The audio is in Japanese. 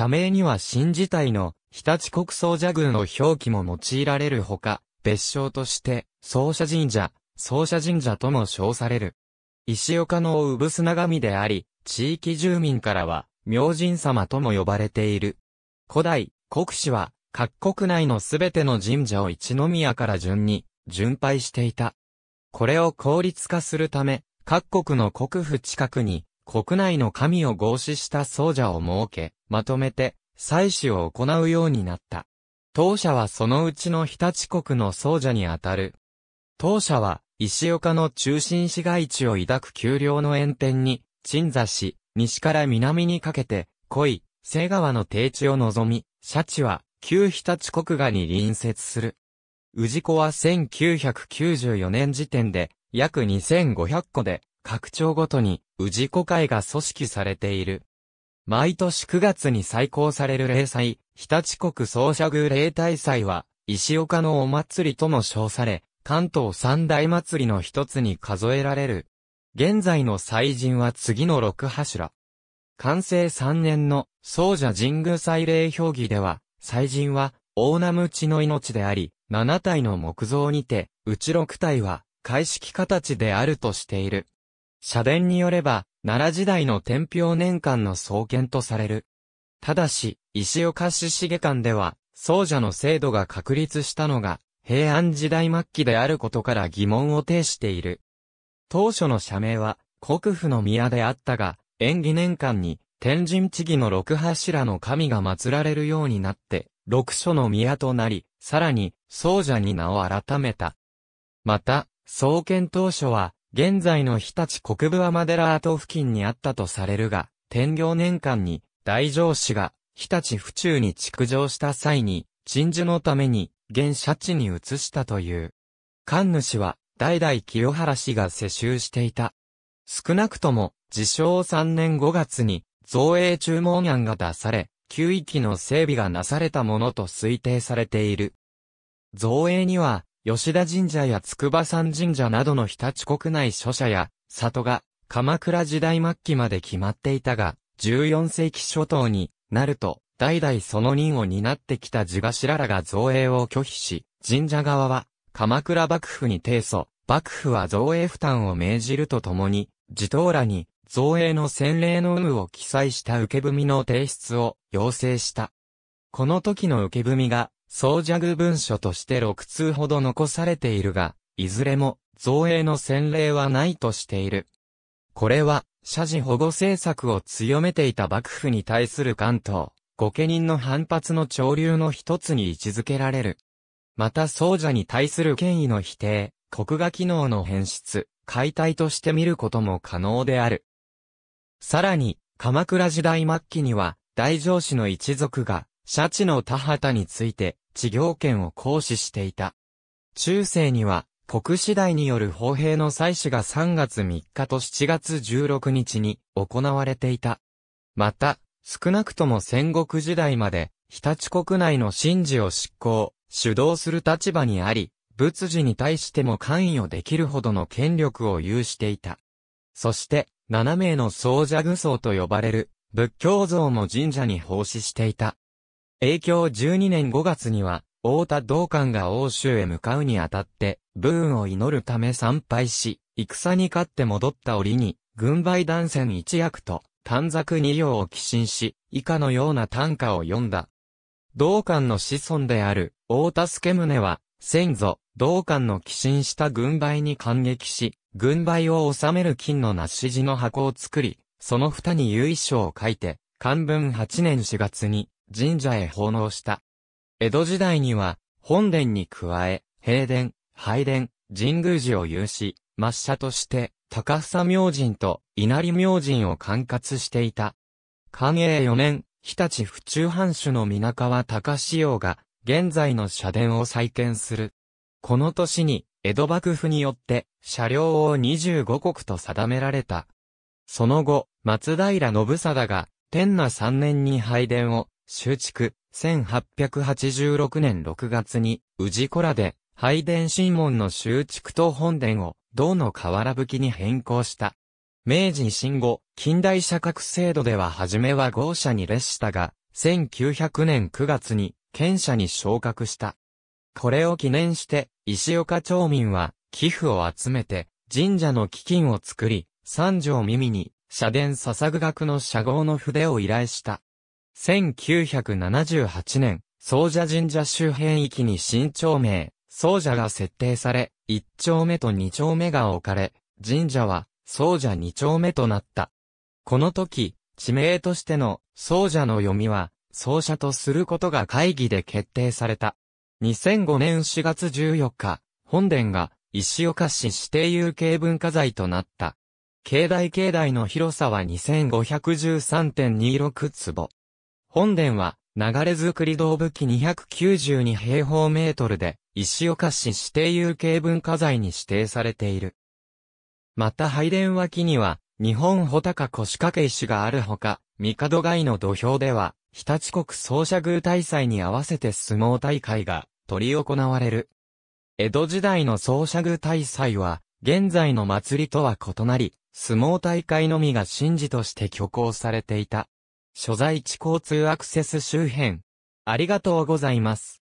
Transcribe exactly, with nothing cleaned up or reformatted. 社名には新自体の日立国総社宮の表記も用いられるほか、別称として、総社神社、総社神社とも称される。石岡の産砂神であり、地域住民からは、明神様とも呼ばれている。古代、国司は、各国内のすべての神社を一宮から順に、巡拝していた。これを効率化するため、各国の国府近くに、国内の神を合祀した総社を設け、まとめて、祭祀を行うようになった。当社はそのうちの日立国の総社にあたる。当社は、石岡の中心市街地を抱く丘陵の沿辺に、鎮座し、西から南にかけて、濃い、瀬川の低地を望み、社地は、旧日立国河に隣接する。氏子はせんきゅうひゃくきゅうじゅうよねん時点で、約にせんごひゃくこで、各町ごとに、氏子会が組織されている。毎年くがつに再興される例祭、日立国総社宮例大祭は、石岡のお祭りとも称され、関東三大祭りの一つに数えられる。現在の祭神は次のろくはしゅら。かんせいさんねんの総社神宮祭礼評議では、祭神は大名鞭の命であり、ななたいの木造にて、うちろくたいは、開式形であるとしている。社伝によれば、奈良時代の天平年間の創建とされる。ただし、石岡市市下間では、総社の制度が確立したのが、平安時代末期であることから疑問を呈している。当初の社名は、国府の宮であったが、延喜年間に、天神地義の六柱の神が祀られるようになって、六所の宮となり、さらに、総社に名を改めた。また、創建当初は、現在の日立国分尼寺跡付近にあったとされるが、天行年間に、大城氏が、日立府中に築城した際に、鎮守のために、現社地に移したという。神主は、代々清原氏が世襲していた。少なくとも、じしょうさんねんごがつに、造営注文案が出され、旧域の整備がなされたものと推定されている。造営には、吉田神社や筑波山神社などの日立国内諸社や、里が、鎌倉時代末期まで決まっていたが、じゅうよんせいき初頭になると、代々その任を担ってきた地頭らが造営を拒否し、神社側は鎌倉幕府に提訴、幕府は造営負担を命じるとともに、地頭らに造営の先例の有無を記載した受け踏みの提出を要請した。この時の受け踏みが、総社宮文書としてろくつうほど残されているが、いずれも造営の先例はないとしている。これは、社寺保護政策を強めていた幕府に対する関東。御家人の反発の潮流の一つに位置づけられる。また総社に対する権威の否定、国家機能の変質、解体として見ることも可能である。さらに、鎌倉時代末期には、大城氏の一族が、社地の田畑について、地業権を行使していた。中世には、国司代による法幣の祭祀がさんがつみっかとしちがつじゅうろくにちに行われていた。また、少なくとも戦国時代まで、日立国内の神事を執行、主導する立場にあり、仏事に対しても関与できるほどの権力を有していた。そして、ななめいの総社宮僧と呼ばれる、仏教僧も神社に奉仕していた。えいきょうじゅうにねんごがつには、太田道灌が欧州へ向かうにあたって、武運を祈るため参拝し、戦に勝って戻った折に、軍配断線一役と、短冊二行を寄進し、以下のような短歌を詠んだ。道灌の子孫である、太田助宗は、先祖、道灌の寄進した軍配に感激し、軍配を収める金の梨地の箱を作り、その蓋に由緒を書いて、かんぶんはちねんしがつに、神社へ奉納した。江戸時代には、本殿に加え、幣殿、拝殿、神宮寺を有し、末社として、高房明神と稲荷明神を管轄していた。かんえいよねん、日立府中藩主の皆川高志陽が、現在の社殿を再建する。この年に、江戸幕府によって、社領をにじゅうごこくと定められた。その後、松平信貞が、てんなさんねんに拝殿を、修築、せんはっぴゃくはちじゅうろくねんろくがつに、氏子らで、拝殿神門の修築と本殿を、銅の瓦葺きに変更した。明治維新後、近代社格制度では初めは豪奢に列したが、せんきゅうひゃくねんくがつに県社に昇格した。これを記念して、石岡町民は寄付を集めて神社の基金を作り、三条耳に社殿捧ぐ額の社号の筆を依頼した。せんきゅうひゃくななじゅうはちねん、総社神社周辺域に新町名、総社が設定され、一丁目と二丁目が置かれ、神社は総社二丁目となった。この時、地名としての総社の読みは、総社とすることが会議で決定された。にせんごねんしがつじゅうよっか、本殿が石岡市指定有形文化財となった。境内境内の広さは にせんごひゃくじゅうさんてんにじゅうろくつぼ。本殿は流れ造り土武器にひゃくきゅうじゅうにへいほうメートルで石岡市指定有形文化財に指定されている。また拝殿脇には日本穂高腰掛石があるほか、帝街の土俵では日立国総社宮大祭に合わせて相撲大会が執り行われる。江戸時代の総社宮大祭は、現在の祭りとは異なり、相撲大会のみが神事として挙行されていた。所在地交通アクセス周辺。ありがとうございます。